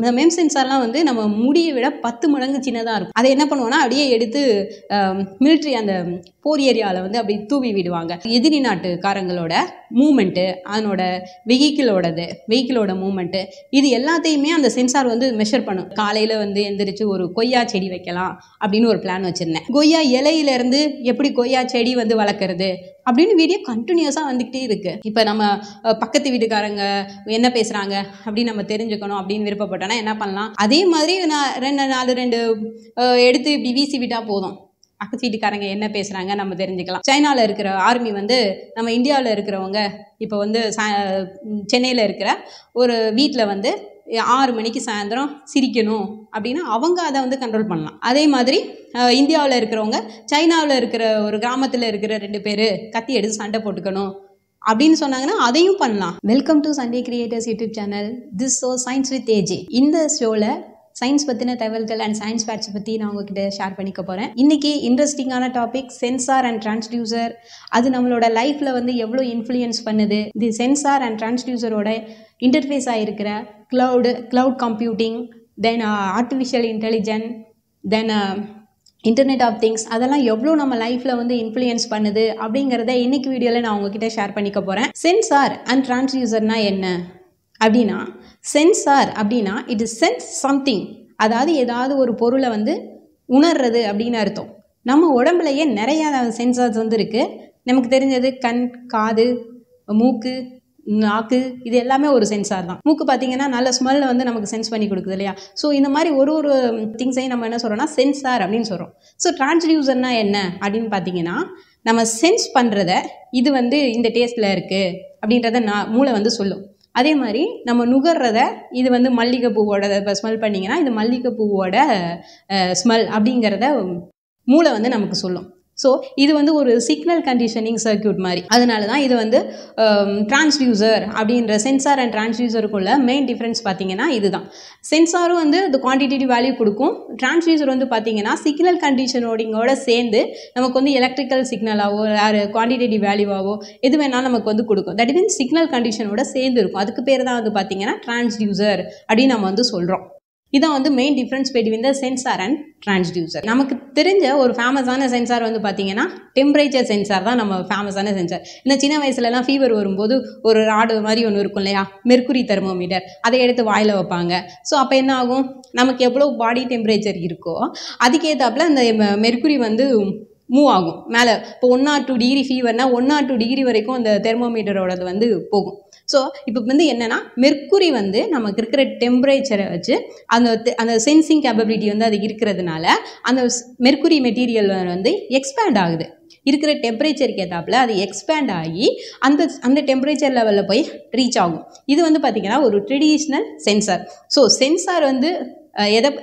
இந்த MEMS சென்சார்லாம் வந்து நம்ம முடியை விட 10 மடங்கு சின்னதாக இருக்கும். அதை என்ன பண்ணுவோம்னா அப்படியே எடுத்து மிலிட்ரி அந்த போர் ஏரியாவில் வந்து அப்படி தூவி விடுவாங்க. எதிரி நாட்டுக்காரங்களோட மூமெண்ட்டு, அதனோட வெஹிக்கிளோட மூமெண்ட்டு, இது எல்லாத்தையுமே அந்த சென்சார் வந்து மெஷர் பண்ணும். காலையில் வந்து எந்திரிச்சு ஒரு கொய்யா செடி வைக்கலாம் அப்படின்னு ஒரு பிளான் வச்சுருந்தேன். கொய்யா இலையிலேருந்து எப்படி கொய்யா செடி வந்து வளர்க்குறது அப்படின்னு வீடியோ கண்டினியூஸாக வந்துக்கிட்டே இருக்குது. இப்போ நம்ம பக்கத்து வீட்டுக்காரங்க என்ன பேசுகிறாங்க அப்படின்னு நம்ம தெரிஞ்சுக்கணும் அப்படின்னு விருப்பப்பட்டோன்னா என்ன பண்ணலாம்? அதே மாதிரி நான் ரெண்டு எடுத்து இப்படி வீசி விட்டால் போதும், பக்கத்து வீட்டுக்காரங்க என்ன பேசுகிறாங்க நம்ம தெரிஞ்சுக்கலாம். சைனாவில் இருக்கிற ஆர்மி வந்து நம்ம இந்தியாவில் இருக்கிறவங்க இப்போ வந்து சென்னையில் இருக்கிற ஒரு வீட்டில் வந்து 6 மணிக்கு சாயந்தரம் சிரிக்கணும் அப்படின்னா அவங்க அதை வந்து கண்ட்ரோல் பண்ணலாம். அதே மாதிரி இந்தியாவில் இருக்கிறவங்க சைனாவில் இருக்கிற ஒரு கிராமத்தில் இருக்கிற 2 பேர் கத்தி எடுத்து சண்டை போட்டுக்கணும் அப்படின்னு சொன்னாங்கன்னா அதையும் பண்ணலாம். Welcome to Sunday creators YouTube channel. This show science with AJ. இந்த ஷோவில் சயின்ஸ் பற்றின தகவல்கள் அண்ட் சயின்ஸ் ஃபேக்ட்ஸ் பற்றி நான் உங்ககிட்ட ஷேர் பண்ணிக்க போகிறேன். இன்றைக்கி இன்ட்ரெஸ்டிங்கான டாபிக் சென்சார் அண்ட் டிரான்ஸ்டியூசர். அது நம்மளோட லைஃப்பில் வந்து எவ்வளோ இன்ஃப்ளூயன்ஸ் பண்ணுது. இது சென்சார் அண்ட் டிரான்ஸ்டியூசரோட இன்டர்ஃபேஸ் ஆகிருக்கிற cloud computing, then artificial intelligence, then internet of things, அதெல்லாம் எவ்வளோ நம்ம லைஃப்பில் வந்து இன்ஃப்ளூயன்ஸ் பண்ணுது அப்படிங்கிறத இன்றைக்கி வீடியோவில் நான் உங்ககிட்ட ஷேர் பண்ணிக்க போகிறேன். சென்சார் அண்ட் டிரான்ஸ்டியூசர்னா என்ன அப்படின்னா, சென்சார் அப்படின்னா இட் இஸ் சென்ஸ் சம்திங், அதாவது ஏதாவது ஒரு பொருளை வந்து உணர்றது அப்படின்னு அர்த்தம். நம்ம உடம்புலையே நிறையா சென்சார்ஸ் வந்து இருக்குது. நமக்கு தெரிஞ்சது கண், காது, மூக்கு, நாக்கு, இது எல்லாமே ஒரு சென்சார் தான். மூக்கு பார்த்திங்கன்னா நல்ல ஸ்மெல்லை வந்து நமக்கு சென்ஸ் பண்ணி கொடுக்குது இல்லையா? ஸோ இந்த மாதிரி ஒரு திங்ஸையும் நம்ம என்ன சொல்கிறோம்னா சென்சார் அப்படின்னு சொல்கிறோம். ஸோ டிரான்ஸ்டியூசர்னா என்ன அப்படின்னு பார்த்திங்கன்னா, நம்ம சென்ஸ் பண்ணுறத இது வந்து இந்த டேஸ்ட்டில் இருக்குது அப்படின்றத மூளை வந்து சொல்லும். அதே மாதிரி நம்ம நுகர்றத இது வந்து மல்லிகைப்பூவோட இப்போ ஸ்மெல் பண்ணிங்கன்னா இது மல்லிகைப்பூவோட ஸ்மெல் அப்படிங்கிறத மூளை வந்து நமக்கு சொல்லும். ஸோ இது வந்து ஒரு சிக்னல் கண்டிஷனிங் சர்க்கியூட் மாதிரி. அதனால தான் இது வந்து டிரான்ஸ்டியூசர் அப்படின்ற சென்சார் அண்ட் டிரான்ஸ்டியூசருக்குள்ள மெயின் டிஃப்ரென்ஸ் பார்த்திங்கன்னா இதுதான். சென்சாரும் வந்து இந்த குவான்டிடேட்டிவ் வேல்யூ கொடுக்கும். டிரான்ஸ்டியூசர் வந்து பார்த்திங்கன்னா சிக்னல் கண்டிஷனோடிங்கோட சேர்ந்து நமக்கு வந்து எலக்ட்ரிக்கல் சிக்னலாகவோ குவான்டிடேட்டிவ் வேல்யூவாகவோ எது வேணாலும் நமக்கு வந்து கொடுக்கும். தட் மீன்ஸ் சிக்னல் கண்டிஷனோட சேர்ந்து இருக்கும். அதுக்கு பேர் தான் வந்து பார்த்திங்கன்னா டிரான்ஸ்டியூசர் அப்படின்னு நம்ம வந்து சொல்கிறோம். இதான் வந்து main difference between the sensor and transducer. நமக்கு தெரிஞ்ச ஒரு ஃபேமஸான சென்சார் வந்து பார்த்திங்கன்னா டெம்பரேச்சர் சென்சார் தான் நம்ம ஃபேமஸான சென்சார். இந்த சின்ன வயசுலலாம் ஃபீவர் வரும்போது ஒரு ராடு மாதிரி ஒன்று இருக்கும் இல்லையா, மெர்க்குரி தெர்மோமீட்டர், அதை எடுத்து வாயில் வைப்பாங்க. ஸோ அப்போ என்ன ஆகும், நமக்கு எவ்வளோ பாடி டெம்பரேச்சர் இருக்கோ அதுக்கேற்றாப்புல அந்த மெர்க்குரி வந்து மூவ் ஆகும் மேலே. இப்போ 102 டிகிரி ஃபீவர்னால் 102 டிகிரி வரைக்கும் அந்த தெர்மோமீட்டரோடது வந்து போகும். ஸோ இப்போ வந்து என்னென்னா, மெர்க்குரி வந்து நமக்கு இருக்கிற டெம்பரேச்சரை வச்சு அந்த சென்சிங் கேப்பபிலிட்டி வந்து அது இருக்கிறதுனால அந்த மெர்க்குரி மெட்டீரியல் வந்து எக்ஸ்பேண்ட் ஆகுது. இருக்கிற டெம்பரேச்சருக்கு ஏற்றாப்புல அது எக்ஸ்பேண்ட் ஆகி அந்த டெம்பரேச்சர் லெவலில் போய் ரீச் ஆகும். இது வந்து பார்த்திங்கன்னா ஒரு ட்ரெடிஷ்னல் சென்சார். ஸோ சென்சார் வந்து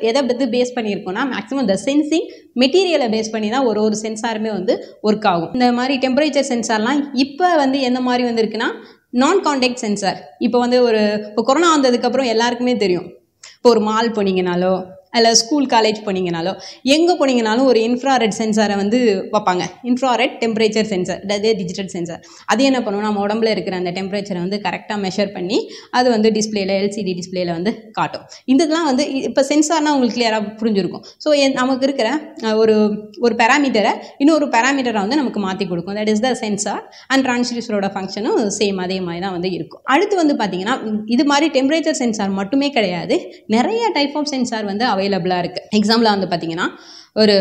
எதை வந்து பேஸ் பண்ணியிருக்கோம்னா, மேக்ஸிமம் இந்த சென்சிங் மெட்டீரியலை பேஸ் பண்ணி தான் ஒரு சென்சாருமே வந்து ஒர்க் ஆகும். இந்த மாதிரி டெம்பரேச்சர் சென்சார்லாம் இப்போ வந்து எந்த மாதிரி வந்துருக்குன்னா, நான் கான்டாக்ட் சென்சார். இப்போ வந்து இப்போ கொரோனா வந்ததுக்கப்புறம் எல்லாருக்குமே தெரியும், இப்போ ஒரு மால் போனீங்கனாலோ இல்லை ஸ்கூல் காலேஜ் போனீங்கனாலோ எங்கே போனீங்கனாலும் ஒரு இன்ஃப்ராரெட் சென்சாரை வந்து வைப்பாங்க. இன்ஃப்ராரெட் டெம்பரேச்சர் சென்சார், அதே டிஜிட்டல் சென்சார். அது என்ன பண்ணுவோம், நம்ம உடம்புல இருக்கிற அந்த டெம்பரேச்சரை வந்து கரெக்டாக மெஷர் பண்ணி அது வந்து டிஸ்பிளேயில், எல்சிடி டிஸ்பிளேயில் வந்து காட்டும். இதெல்லாம் வந்து இப்போ சென்சார்னால் உங்களுக்கு கிளியராக புரிஞ்சுருக்கும். ஸோ நமக்கு இருக்கிற ஒரு பேராமீட்டரை இன்னொரு பேராமீட்டரை வந்து நமக்கு மாற்றி கொடுக்கும். That is the sensor and டிரான்ஸ்டியூசரோட ஃபங்க்ஷனும் சேம் அதே மாதிரி தான் வந்து இருக்கும். அடுத்து வந்து பார்த்திங்கன்னா, இது மாதிரி டெம்பரேச்சர் சென்சார் மட்டுமே கிடையாது, நிறைய டைப் ஆஃப் சென்சார் வந்து அவைலபிளாக இருக்குது. எக்ஸாம்பிளாக வந்து பார்த்திங்கன்னா, ஒரு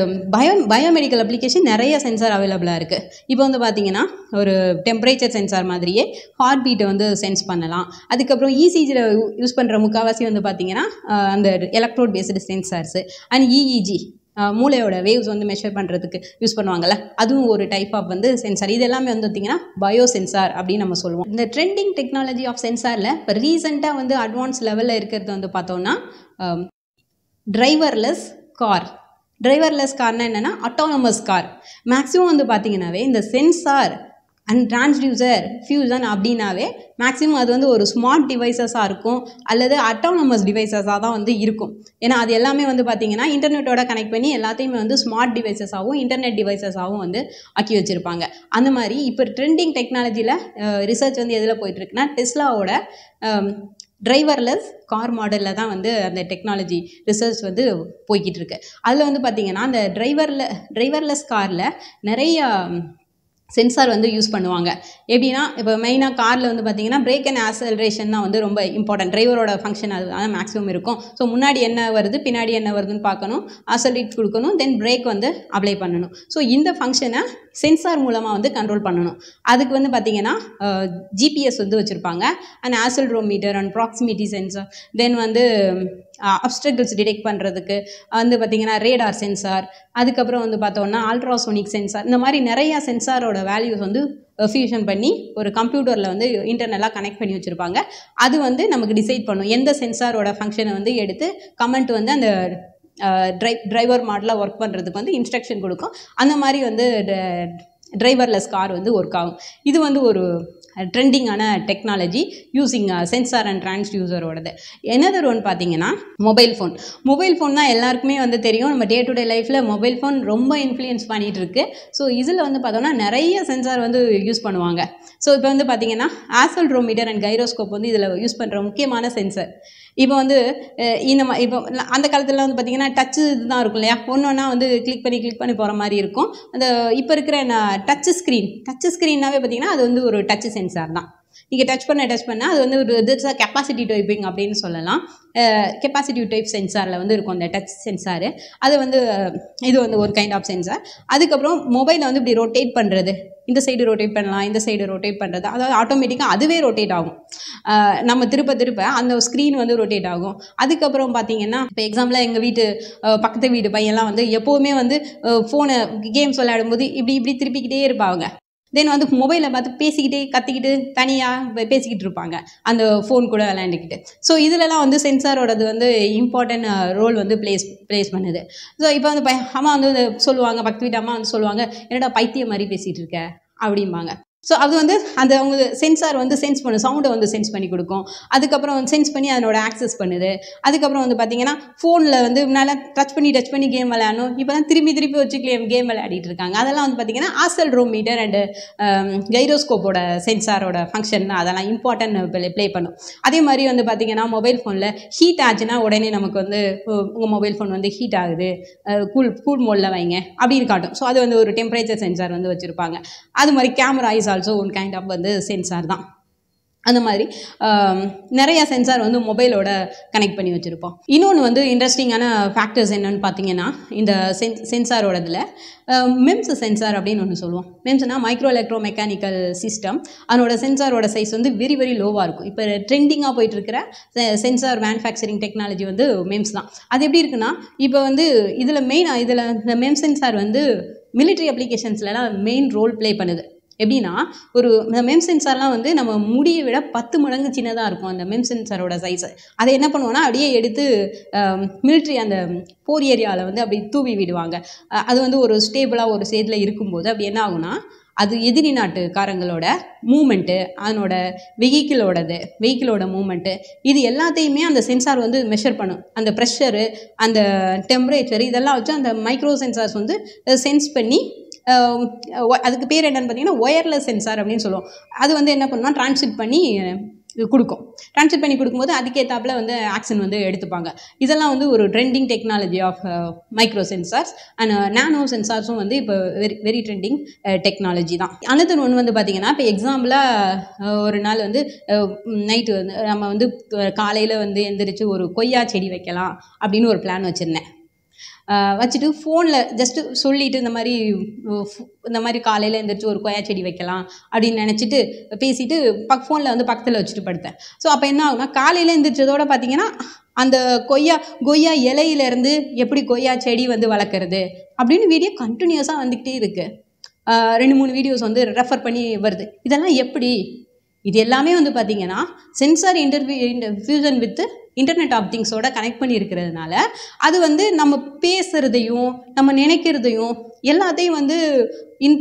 பயோமெடிக்கல் அப்ளிகேஷன் நிறைய சென்சார் அவைலபிளாக இருக்குது. இப்போ வந்து பார்த்திங்கன்னா, ஒரு டெம்பரேச்சர் சென்சார் மாதிரியே ஹார்ட் பீட்டை வந்து சென்ஸ் பண்ணலாம். அதுக்கப்புறம் இசிஜியில் யூஸ் பண்ணுற முக்கால்வாசி வந்து பார்த்திங்கன்னா அந்த electrode based sensors and EEG, மூளையோட வேவ்ஸ் வந்து மெஷர் பண்ணுறதுக்கு யூஸ் பண்ணுவாங்கள்ல, அதுவும் ஒரு டைப் ஆஃப் வந்து சென்சார். இது எல்லாமே வந்து பார்த்திங்கன்னா பயோ சென்சார் அப்படின்னு நம்ம சொல்லுவோம். இந்த ட்ரெண்டிங் டெக்னாலஜி ஆஃப் சென்சாரில் இப்போ ரீசெண்டாக வந்து அட்வான்ஸ் லெவலில் இருக்கிறது வந்து பார்த்தோன்னா டிரைவர்லெஸ் கார்னால் என்னென்னா அட்டானமஸ் கார். மேக்ஸிமம் வந்து பார்த்திங்கனாவே இந்த சென்சார் அண்ட் டிரான்ஸ்டியூசர் ஃபியூசன் அப்படின்னாவே மேக்ஸிமம் அது வந்து ஒரு ஸ்மார்ட் டிவைசஸாக இருக்கும் அல்லது அட்டானமஸ் டிவைசஸாக தான் வந்து இருக்கும். ஏன்னா அது எல்லாமே வந்து பார்த்திங்கன்னா இன்டர்நெட்டோட கனெக்ட் பண்ணி எல்லாத்தையுமே வந்து ஸ்மார்ட் டிவைசஸாகவும் இன்டர்நெட் டிவைசஸாகவும் வந்து ஆக்கி வச்சுருப்பாங்க. அந்த மாதிரி இப்போ ட்ரெண்டிங் டெக்னாலஜியில் ரிசர்ச் வந்து எதில் போயிட்டுருக்குன்னா, டெஸ்லாவோட டிரைவர்லெஸ் கார் மாடலில் தான் வந்து அந்த டெக்னாலஜி ரிசர்ச் வந்து போய்கிட்டு இருக்கு. அதில் வந்து பார்த்திங்கன்னா அந்த டிரைவர்லெஸ் காரில் நிறையா சென்சார் வந்து யூஸ் பண்ணுவாங்க. எப்படின்னா இப்போ மெயினாக காரில் வந்து பார்த்திங்கன்னா பிரேக் அண்ட் ஆக்சலரேஷன் தான் வந்து ரொம்ப இம்பார்ட்டன்ட். டிரைவரோட ஃபங்க்ஷன் அதுதான் மேக்ஸிமம் இருக்கும். ஸோ முன்னாடி என்ன வருது பின்னாடி என்ன வருதுன்னு பார்க்கணும், ஆக்சலரேட் கொடுக்கணும், தென் பிரேக் வந்து அப்ளை பண்ணணும். ஸோ இந்த ஃபங்க்ஷனை சென்சார் மூலமாக வந்து கண்ட்ரோல் பண்ணணும். அதுக்கு வந்து பார்த்திங்கன்னா ஜிபிஎஸ் வந்து வச்சுருப்பாங்க, and accelerometer and proximity sensor, then வந்து அப்ஸ்டக்கிள்ஸ் டிடெக்ட் பண்ணுறதுக்கு வந்து பார்த்திங்கன்னா ரேடார் சென்சார், அதுக்கப்புறம் வந்து பார்த்தோன்னா அல்ட்ராசோனிக் சென்சார். இந்த மாதிரி நிறையா சென்சாரோட வேல்யூஸ் வந்து ஃபியூஷன் பண்ணி ஒரு கம்ப்யூட்டரில் வந்து இன்டர்னலாக கனெக்ட் பண்ணி வச்சுருப்பாங்க. அது வந்து நமக்கு டிசைட் பண்ணும் எந்த சென்சாரோட ஃபங்க்ஷனை வந்து எடுத்து கமெண்ட் வந்து அந்த டிரைவர் மாடலாக ஒர்க் பண்ணுறதுக்கு வந்து இன்ஸ்ட்ரக்ஷன் கொடுக்கும். அந்த மாதிரி வந்து டிரைவர்லெஸ் கார் வந்து ஒர்க் ஆகும். இது வந்து ஒரு ட்ரெண்டிங்கான டெக்னாலஜி யூஸிங் சென்சார் அண்ட் டிரான்ஸ்டியூசரோடது. என்னதர் ஒன்று பார்த்தீங்கன்னா மொபைல் ஃபோன். மொபைல் ஃபோன் தான் எல்லாருக்குமே வந்து தெரியும். நம்ம டே டு டே லைஃப்பில் மொபைல் ஃபோன் ரொம்ப இன்ஃப்ளூயன்ஸ் பண்ணிகிட்டு இருக்கு. ஸோ இதில் வந்து பார்த்தோம்னா நிறைய சென்சார் வந்து யூஸ் பண்ணுவாங்க. ஸோ இப்போ வந்து பார்த்தீங்கன்னா ஆக்சலரோமீட்டர் அண்ட் கைரோஸ்கோப் வந்து இதில் யூஸ் பண்ணுற முக்கியமான சென்சார். இப்போ வந்து இப்போ அந்த காலத்தில் வந்து பார்த்திங்கன்னா டச்சு இதுதான் இருக்கும் இல்லையா, ஒன்று ஒன்றா வந்து கிளிக் பண்ணி போகிற மாதிரி இருக்கும். அந்த இப்போ இருக்கிற டச்சு ஸ்க்ரீன்னாவே பார்த்திங்கன்னா அது வந்து ஒரு டச்சு சென்சார் தான். நீங்கள் டச் பண்ண அது வந்து ஒரு இதுதான் கெப்பாசிட்டி டைப்பிங் அப்படின்னு சொல்லலாம். கெப்பாசிட்டி டைப் சென்சாரில் வந்து இருக்கும் அந்த டச் சென்சாரு. அது வந்து இது வந்து ஒரு கைண்ட் ஆஃப் சென்சார். அதுக்கப்புறம் மொபைலை வந்து இப்படி ரொட்டேட் பண்ணுறது, இந்த சைடு ரொட்டேட் பண்ணுறது, அதாவது ஆட்டோமேட்டிக்காக அதுவே ரொட்டேட் ஆகும். நம்ம திருப்ப அந்த ஸ்க்ரீன் வந்து ரொட்டேட் ஆகும். அதுக்கப்புறம் பார்த்தீங்கன்னா இப்போ எக்ஸாம்பிளாக எங்கள் வீட்டு பக்கத்து வீடு பையன்லாம் வந்து எப்போவுமே வந்து ஃபோனை கேம்ஸ் விளையாடும்போது இப்படி திருப்பிக்கிட்டே இருப்பாங்க. தென் வந்து மொபைலில் பார்த்து பேசிக்கிட்டே கத்திக்கிட்டு தனியாக பேசிக்கிட்டு இருப்பாங்க அந்த ஃபோன் கூட விளையாண்டுக்கிட்டு. ஸோ இதிலலாம் வந்து சென்சாரோடது வந்து இம்பார்ட்டன்ட் ரோல் வந்து ப்ளேஸ் பண்ணுது. ஸோ இப்போ வந்து அம்மா வந்து சொல்லுவாங்க, பக்கத்து வீட்டு அம்மா வந்து சொல்லுவாங்க, என்னடா பைத்தியம் மாதிரி பேசிகிட்டு இருக்க அப்படிம்பாங்க. ஸோ அது வந்து அந்த அவங்க சென்சார் வந்து சென்ஸ் பண்ணும், சவுண்டை வந்து சென்ஸ் பண்ணி கொடுக்கும். அதுக்கப்புறம் வந்து சென்ஸ் பண்ணி அதனோட ஆக்சஸ் பண்ணுது. அதுக்கப்புறம் வந்து பார்த்திங்கன்னா ஃபோனில் வந்து நல்லா டச் பண்ணி கேம் விளையாடணும். இப்போ தான் திரும்பி வச்சு கேம் விளையாடிட்டு இருக்காங்க. அதெல்லாம் வந்து பார்த்திங்கன்னா ஆக்சலரோமீட்டர் அண்டு கைரோஸ்கோப்போட சென்சாரோட ஃபங்க்ஷன் தான். அதெல்லாம் இம்பார்ட்டன்ட் ப்ளே பண்ணும். அதே மாதிரி வந்து பார்த்திங்கன்னா மொபைல் ஃபோனில் ஹீட் ஆச்சுன்னா உடனே நமக்கு வந்து உங்கள் மொபைல் ஃபோன் வந்து ஹீட் ஆகுது, கூல் மோடில் வைங்க அப்படின்னு காட்டும். ஸோ அது வந்து ஒரு டெம்பரேச்சர் சென்சார் வந்து வச்சுருப்பாங்க. அது மாதிரி camera is also one kind of வந்து சென்சார் தான். அந்த மாதிரி நிறைய சென்சார் வந்து மொபைலோட கனெக்ட் பண்ணி வச்சுருப்போம். இன்னொன்று வந்து இன்ட்ரெஸ்டிங்கான ஃபேக்டர்ஸ் என்னென்னு பார்த்தீங்கன்னா இந்த சென்சாரோடதில் மெம்ஸ் சென்சார் அப்படின்னு ஒன்று சொல்லுவோம். மெம்ஸ்னால் மைக்ரோ எலக்ட்ரோ மெக்கானிக்கல் சிஸ்டம். அதனோட சென்சாரோட சைஸ் வந்து வெரி வெரி லோவாக இருக்கும். இப்போ ட்ரெண்டிங்காக போயிட்டு இருக்கிற சென்சார் மேனுஃபேக்சரிங் டெக்னாலஜி வந்து மெம்ஸ் தான். அது எப்படி இருக்குன்னா இப்போ வந்து இதில் இந்த மெம்ஸ் சென்சார் வந்து மிலிட்ரி அப்ளிகேஷன்ஸ்லாம் மெயின் ரோல் ப்ளே பண்ணுது. எப்படின்னா ஒரு மெம்ஸ் சென்சார்லாம் வந்து நம்ம முடியை விட 10 மடங்கு சின்னதாக இருக்கும் அந்த மெம்ஸ் சென்சாரோட சைஸு. அதை என்ன பண்ணுவோன்னா அப்படியே எடுத்து மிலிட்ரி அந்த போர் ஏரியாவில் வந்து அப்படி தூவி விடுவாங்க. அது வந்து ஒரு ஸ்டேபிளாக ஒரு ஸ்டேஜில் இருக்கும்போது அப்படி என்ன ஆகுனா அது எதிரி நாட்டுக்காரங்களோட மூமெண்ட்டு, அதனோட வெஹிக்கிளோட மூமெண்ட்டு, இது எல்லாத்தையுமே அந்த சென்சார் வந்து மெஷர் பண்ணும். அந்த ப்ரெஷரு, அந்த டெம்பரேச்சர், இதெல்லாம் வச்சு அந்த மைக்ரோ சென்சார்ஸ் வந்து சென்ஸ் பண்ணி அதுக்கு பேர் என்னென்னு பார்த்தீங்கன்னா ஒயர்லெஸ் சென்சார் அப்படின்னு சொல்லுவோம். அது வந்து என்ன பண்ணுன்னா ட்ரான்ஸ்மிட் பண்ணி கொடுக்கும்போது அதுக்கேற்றாப்புல வந்து ஆக்ஷன் வந்து எடுத்துப்பாங்க. இதெல்லாம் வந்து ஒரு trending technology of micro sensors and nano சென்சார்ஸும் வந்து இப்போ வெரி வெரி ட்ரெண்டிங் டெக்னாலஜி தான். அனதர் ஒன்று வந்து பார்த்திங்கன்னா இப்போ எக்ஸாம்பிளாக ஒரு நாள் வந்து நைட்டு வந்து நம்ம வந்து காலையில் வந்து எந்திரிச்சு ஒரு கொய்யா செடி வைக்கலாம் அப்படின்னு ஒரு பிளான் வச்சுருந்தேன். வச்சுட்டு ஃபோனில் ஜஸ்ட்டு சொல்லிவிட்டு இந்த மாதிரி காலையில் எழுந்திரிச்சு ஒரு கொய்யா செடி வைக்கலாம் அப்படின்னு நினச்சிட்டு பேசிவிட்டு ஃபோனில் வந்து பக்கத்தில் வச்சுட்டு படுத்தேன். ஸோ அப்போ என்ன ஆகுனா காலையில் எழுந்திரிச்சதோடு பார்த்திங்கன்னா அந்த கொய்யா இலையிலேருந்து எப்படி கொய்யா செடி வந்து வளர்க்குறது அப்படின்னு வீடியோ கண்டினியூஸாக வந்துக்கிட்டே இருக்குது. 2-3 வீடியோஸ் வந்து ரெஃபர் பண்ணி வருது. இதெல்லாம் எப்படி? இது எல்லாமே வந்து பார்த்திங்கன்னா sensor interfusion with internet of திங்ஸோட கனெக்ட் பண்ணி இருக்கிறதுனால அது வந்து நம்ம பேசுகிறதையும் நம்ம நினைக்கிறதையும் எல்லாத்தையும் வந்து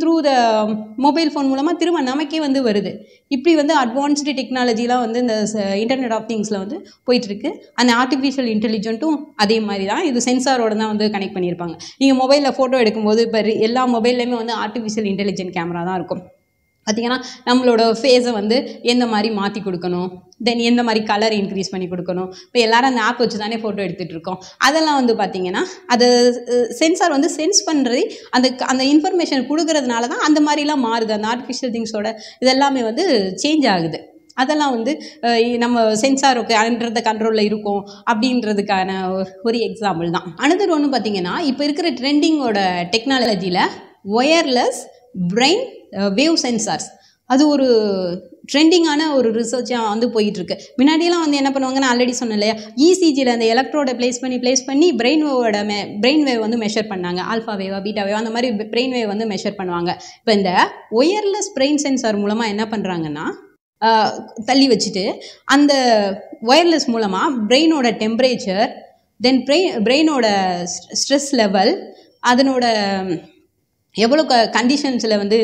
த்ரூ த மொபைல் ஃபோன் மூலமாக திரும்ப நமக்கே வந்து வருது. இப்படி வந்து அட்வான்ஸ்டு டெக்னாலஜிலாம் வந்து இந்த இன்டர்நெட் ஆஃப் திங்ஸில் வந்து போயிட்டுருக்கு. அந்த ஆர்டிஃபிஷியல் இன்டெலிஜென்ட்டும் அதே மாதிரி தான். இது சென்சாரோட தான் வந்து கனெக்ட் பண்ணியிருப்பாங்க. நீங்கள் மொபைலில் ஃபோட்டோ எடுக்கும்போது இப்போ எல்லா மொபைல்லையுமே வந்து ஆர்டிஃபிஷியல் இன்டெலிஜென்ட் கேமரா தான் இருக்கும். பாத்தீங்கன்னா நம்மளோட ஃபேஸை வந்து எந்த மாதிரி மாற்றி கொடுக்கணும், தென் எந்த மாதிரி கலர் இன்க்ரீஸ் பண்ணி கொடுக்கணும். இப்போ எல்லாரும் அந்த ஆப் வச்சு தானே ஃபோட்டோ எடுத்துகிட்டு இருக்கோம். அதெல்லாம் வந்து பார்த்திங்கன்னா அது சென்சார் வந்து சென்ஸ் பண்ணுறது, அந்த அந்த இன்ஃபர்மேஷன் கொடுக்கறதுனால தான் அந்த மாதிரிலாம் மாறுது. அந்த ஆர்டிஃபிஷியல் திங்ஸோட இதெல்லாமே வந்து சேஞ்ச் ஆகுது. அதெல்லாம் வந்து நம்ம சென்சார் அப்படின்றத கண்ட்ரோலில் இருக்கும் அப்படின்றதுக்கான ஒரு எக்ஸாம்பிள் தான். அனதர் ஒன்று பார்த்திங்கன்னா இப்போ இருக்கிற ட்ரெண்டிங்கோட டெக்னாலஜியில் ஒயர்லெஸ் பிரெயின் வேவ் சென்சார்ஸ், அது ஒரு ட்ரெண்டிங்கான ஒரு ரிசர்ச்சாக வந்து போயிட்டுருக்கு. முன்னாடியெல்லாம் வந்து என்ன பண்ணுவாங்க, நான் ஆல்ரெடி சொன்னேன் இல்லையா, இசிஜியில் அந்த எலக்ட்ரோட ப்ளேஸ் பண்ணி பிரெயின் வேவோட பிரெயின் வேவ் வந்து மெஷர் பண்ணாங்க. ஆல்ஃபா வேவா பீட்டா வேவா அந்த மாதிரி பிரெயின் வேவ் வந்து மெஷர் பண்ணுவாங்க. இப்போ இந்த ஒயர்லெஸ் பிரெயின் சென்சார் மூலமாக என்ன பண்ணுறாங்கன்னா, தள்ளி வச்சுட்டு அந்த ஒயர்லெஸ் மூலமாக பிரெயினோட டெம்பரேச்சர், தென் பிரெயினோட ஸ்ட்ரெஸ் லெவல், அதனோட எவ்வளோ கண்டிஷன்ஸில் வந்து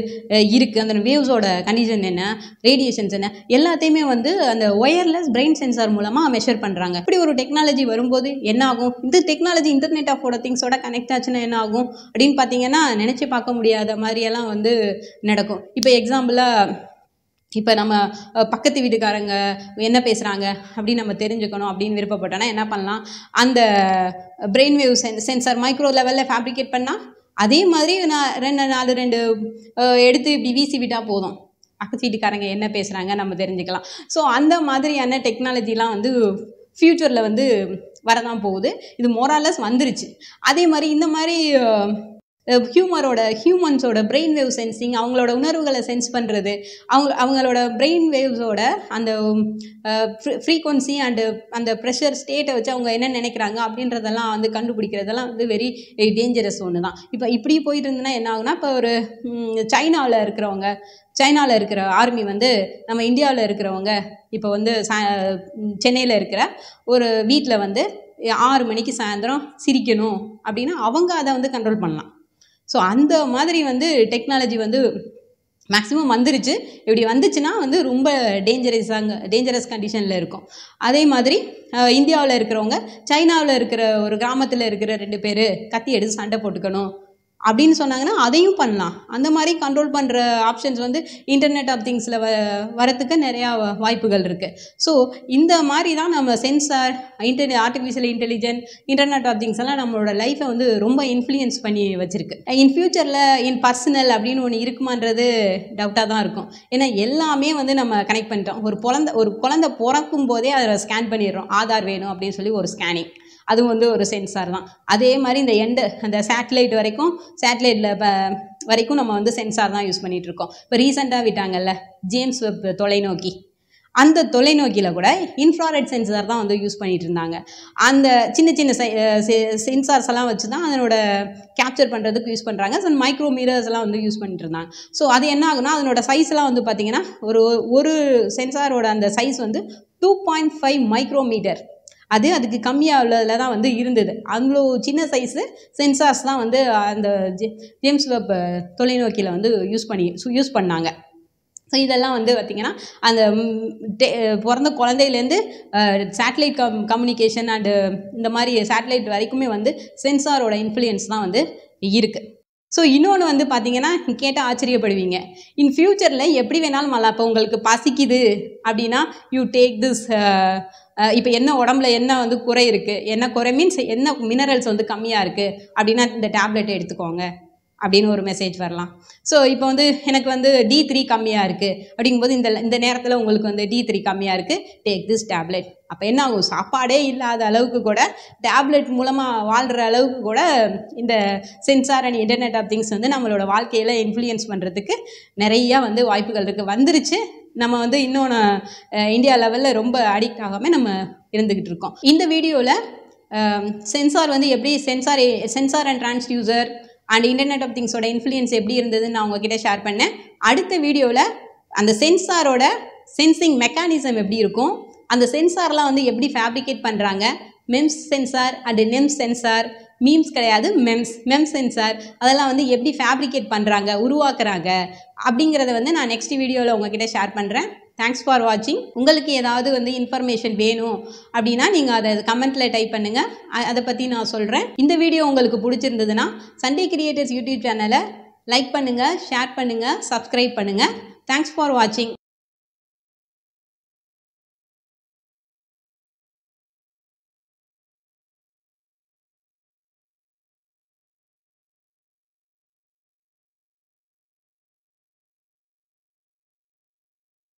இருக்குது, அந்த வேவ்ஸோட கண்டிஷன் என்ன, ரேடியேஷன்ஸ் என்ன, எல்லாத்தையுமே வந்து அந்த ஒயர்லெஸ் பிரெயின் சென்சார் மூலமாக மெஷர் பண்ணுறாங்க. இப்படி ஒரு டெக்னாலஜி வரும்போது என்ன ஆகும், இந்த டெக்னாலஜி இன்டர்நெட் ஆஃப் திங்ஸோட கனெக்ட் ஆச்சுன்னா என்ன ஆகும் அப்படின்னு பார்த்தீங்கன்னா நினச்சி பார்க்க முடியாத மாதிரியெல்லாம் வந்து நடக்கும். இப்போ எக்ஸாம்பிளாக இப்போ நம்ம பக்கத்து வீட்டுக்காரங்க என்ன பேசுகிறாங்க அப்படின்னு நம்ம தெரிஞ்சுக்கணும் அப்படின்னு விருப்பப்பட்டோன்னா என்ன பண்ணலாம், அந்த பிரெயின் வேவ் சென்சார் மைக்ரோ லெவலில் ஃபேப்ரிகேட் பண்ணால் அதே மாதிரி நான் ரெண்டு எடுத்து இப்படி வீசி விட்டால் போதும், பக்கத்து வீட்டுக்காரங்க என்ன பேசுகிறாங்க நம்ம தெரிஞ்சுக்கலாம். ஸோ அந்த மாதிரியான டெக்னாலஜிலாம் வந்து ஃப்யூச்சரில் வந்து வரதான் போகுது. இது மோரலஸ் வந்துருச்சு. அதே மாதிரி இந்த மாதிரி ஹியூமன்ஸோட பிரெயின் வேவ் சென்சிங், அவங்களோட உணர்வுகளை சென்ஸ் பண்ணுறது, அவங்களோட பிரெயின் வேவ்ஸோட அந்த ஃப்ரீக்வன்சி அண்டு அந்த ப்ரெஷர் ஸ்டேட்டை வச்சு அவங்க என்ன நினைக்கிறாங்க அப்படின்றதெல்லாம் வந்து கண்டுபிடிக்கிறதெல்லாம் வந்து வெரி டேஞ்சரஸ் ஒன்று தான். இப்போ இப்படி போயிட்டு இருந்ததுன்னா என்ன ஆகுனா, இப்போ ஒரு சைனாவில் இருக்கிற ஆர்மி வந்து நம்ம இந்தியாவில் இருக்கிறவங்க இப்போ வந்து சென்னையில் இருக்கிற ஒரு வீட்டில் வந்து 6 மணிக்கு சாயந்தரம் சிரிக்கணும் அப்படின்னா அவங்க அதை வந்து கண்ட்ரோல் பண்ணலாம். ஸோ அந்த மாதிரி வந்து டெக்னாலஜி வந்து மேக்ஸிமம் வந்துருச்சு. இப்படி வந்துச்சுன்னா வந்து ரொம்ப டேஞ்சரஸ் கண்டிஷனில் இருக்கும். அதே மாதிரி இந்தியாவில் இருக்கிறவங்க சைனாவில் இருக்கிற ஒரு கிராமத்தில் இருக்கிற 2 பேர் கத்தி எடுத்து சண்டை போட்டுக்கணும் அப்படின்னு சொன்னாங்கன்னா அதையும் பண்ணலாம். அந்த மாதிரி கண்ட்ரோல் பண்ணுற ஆப்ஷன்ஸ் வந்து இன்டர்நெட் ஆஃப் திங்ஸில் வரத்துக்கு நிறையா வாய்ப்புகள் இருக்குது. ஸோ இந்த மாதிரி தான் நம்ம sensor, artificial intelligence, internet of things எல்லாம் நம்மளோட லைஃப்பை வந்து ரொம்ப இன்ஃப்ளூயன்ஸ் பண்ணி வச்சுருக்கு. இன் ஃபியூச்சரில் இன் பர்சனல் அப்படின்னு ஒன்று இருக்குமான்றது டவுட்டாக தான் இருக்கும். ஏன்னா எல்லாமே வந்து நம்ம கனெக்ட் பண்ணிட்டோம். ஒரு குழந்தை பிறக்கும் போதே அதை ஸ்கேன் பண்ணிடுறோம், ஆதார் வேணும் அப்படின்னு சொல்லி ஒரு ஸ்கேனிங், அதுவும் வந்து ஒரு சென்சார் தான். அதே மாதிரி இந்த அந்த சேட்டலைட்டில் வரைக்கும் நம்ம வந்து சென்சார் தான் யூஸ் பண்ணிகிட்ருக்கோம். இப்போ ரீசெண்டாக விட்டாங்கல்ல ஜேம்ஸ் வெப் தொலைநோக்கி, அந்த தொலைநோக்கியில் கூட இன்ஃப்ராரெட் சென்சார் தான் வந்து யூஸ் பண்ணிகிட்டு இருந்தாங்க. அந்த சின்ன சென்சார்ஸ் எல்லாம் வச்சு தான் அதனோட கேப்சர் பண்ணுறதுக்கு யூஸ் பண்ணுறாங்க. ஸோ மைக்ரோ மீரர்ஸ்லாம் வந்து யூஸ் பண்ணிட்டு இருந்தாங்க. ஸோ அது என்ன ஆகுனா, அதனோட சைஸ்லாம் வந்து பார்த்திங்கன்னா ஒரு சென்சாரோட அந்த சைஸ் வந்து 2.5 மைக்ரோமீட்டர், அதுக்கு கம்மியாக உள்ளதில் தான் வந்து இருந்தது. அவ்வளோ சின்ன சைஸு சென்சார்ஸ் தான் வந்து அந்த ஜேம்ஸ் வெப் தொலைநோக்கியில் வந்து யூஸ் பண்ணாங்க. ஸோ இதெல்லாம் வந்து பார்த்திங்கன்னா அந்த பிறந்த குழந்தையிலேருந்து சேட்டலைட் கம்யூனிகேஷன் அண்டு இந்த மாதிரி சேட்டலைட் வரைக்குமே வந்து சென்சாரோட இன்ஃப்ளூயன்ஸ் தான் வந்து இருக்குது. ஸோ இன்னொன்று வந்து பார்த்திங்கன்னா கேட்டால் ஆச்சரியப்படுவீங்க, இன் ஃப்யூச்சரில் எப்படி வேணாலும் மழை, இப்போ உங்களுக்கு பசிக்குது அப்படின்னா யூ டேக் திஸ். இப்போ என்ன உடம்புல என்ன வந்து குறை இருக்குது, என்ன குறை மீன்ஸ் என்ன மினரல்ஸ் வந்து கம்மியாக இருக்குது அப்படின்னா இந்த டேப்லெட் எடுத்துக்கோங்க அப்படின்னு ஒரு மெசேஜ் வரலாம். ஸோ இப்போ வந்து எனக்கு வந்து D3 கம்மியாக இருக்குது அப்படிங்கும்போது இந்த நேரத்தில் உங்களுக்கு வந்து D3 கம்மியாக இருக்குது, டேக் திஸ் டேப்லெட். அப்போ என்ன ஆகும், சாப்பாடே இல்லாத அளவுக்கு கூட டேப்லெட் மூலமாக வாழ்கிற அளவுக்கு கூட இந்த sensor and internet of things வந்து நம்மளோட வாழ்க்கையில் இன்ஃப்ளூயன்ஸ் பண்ணுறதுக்கு நிறையா வந்து வாய்ப்புகள் இருக்குது, வந்துருச்சு. நம்ம வந்து இன்னொன்று இந்தியா லெவலில் ரொம்ப அடிக்ட் ஆகாமல் நம்ம இருந்துக்கிட்டு இருக்கோம். இந்த வீடியோவில் சென்சார் வந்து எப்படி sensor and transducer and internet of திங்ஸோட இன்ஃப்ளூயன்ஸ் எப்படி இருந்ததுன்னு நான் உங்ககிட்ட ஷேர் பண்ணேன். அடுத்த வீடியோவில் அந்த சென்சாரோட சென்சிங் மெக்கானிசம் எப்படி இருக்கும், அந்த சென்சார்லாம் வந்து எப்படி ஃபேப்ரிகேட் பண்ணுறாங்க, MEMS sensor and NEMS sensor, memes கிடையாது மெம்ஸ் சென்சார், அதெல்லாம் வந்து எப்படி ஃபேப்ரிகேட் பண்ணுறாங்க, உருவாக்குறாங்க அப்படிங்கிறத வந்து நான் நெக்ஸ்ட் வீடியோவில் உங்ககிட்ட ஷேர் பண்ணுறேன். தேங்க்ஸ் ஃபார் வாட்சிங். உங்களுக்கு ஏதாவது வந்து இன்ஃபர்மேஷன் வேணும் அப்படின்னா நீங்கள் அதை கமெண்ட்டில் டைப் பண்ணுங்கள், அதை பற்றி நான் சொல்கிறேன். இந்த வீடியோ உங்களுக்கு பிடிச்சிருந்ததுன்னா சண்டே கிரியேட்டர்ஸ் யூடியூப் சேனலை லைக் பண்ணுங்கள், ஷேர் பண்ணுங்கள், சப்ஸ்கிரைப் பண்ணுங்கள். Thanks for watching.